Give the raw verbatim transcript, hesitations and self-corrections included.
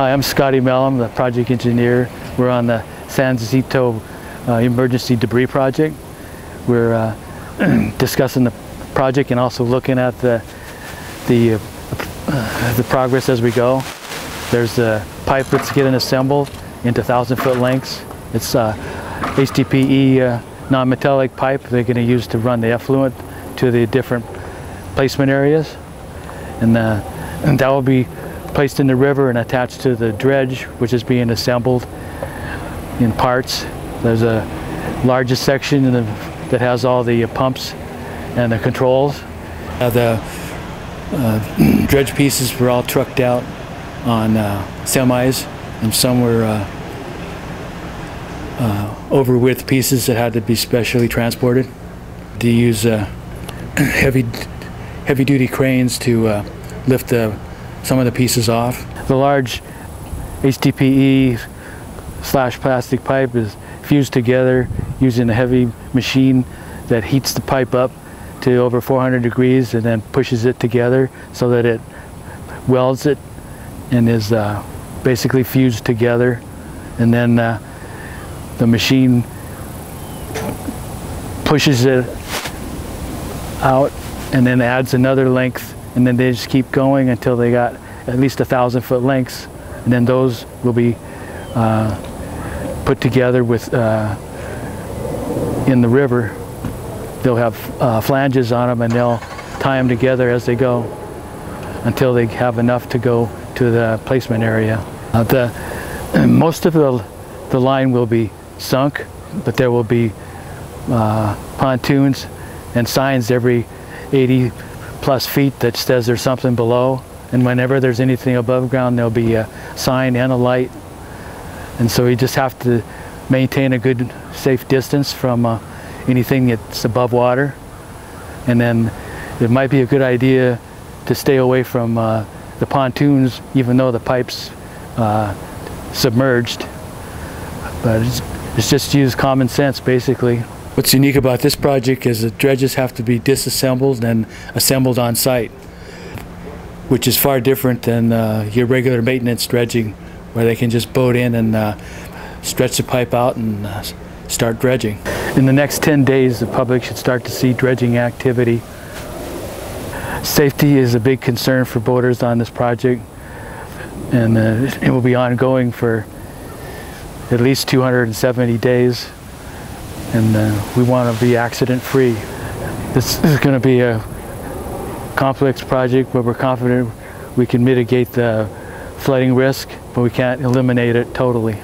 Hi, I'm Scotty Mahlun, the project engineer. We're on the San Jacinto uh, Emergency Debris Project. We're uh, discussing the project and also looking at the the, uh, the progress as we go. There's a pipe that's getting assembled into thousand foot lengths. It's uh, H D P E uh, non-metallic pipe they're going to use to run the effluent to the different placement areas. And, uh, and that will be placed in the river and attached to the dredge, which is being assembled in parts. There's a larger section in the, that has all the uh, pumps and the controls. Uh, the uh, dredge pieces were all trucked out on uh, semis, and some were uh, uh, over-width pieces that had to be specially transported. They use uh, heavy, heavy-duty cranes to uh, lift the some of the pieces off. The large H D P E slash plastic pipe is fused together using a heavy machine that heats the pipe up to over four hundred degrees and then pushes it together so that it welds it and is uh, basically fused together. And then uh, the machine pushes it out and then adds another length, and then they just keep going until they got at least a thousand foot lengths, and then those will be uh, put together with uh, in the river. They'll have uh, flanges on them, and they'll tie them together as they go until they have enough to go to the placement area. Uh, the most of the the line will be sunk, but there will be uh, pontoons and signs every eighty plus feet that says there's something below, and whenever there's anything above ground there'll be a sign and a light. And so you just have to maintain a good safe distance from uh, anything that's above water, and then it might be a good idea to stay away from uh, the pontoons even though the pipe's uh, submerged. But it's, it's just use common sense basically. What's unique about this project is the dredges have to be disassembled and assembled on site, which is far different than uh, your regular maintenance dredging, where they can just boat in and uh, stretch the pipe out and uh, start dredging. In the next ten days, the public should start to see dredging activity. Safety is a big concern for boaters on this project, and uh, it will be ongoing for at least two hundred seventy days. And uh, we want to be accident free. This is going to be a complex project, but we're confident we can mitigate the flooding risk, but we can't eliminate it totally.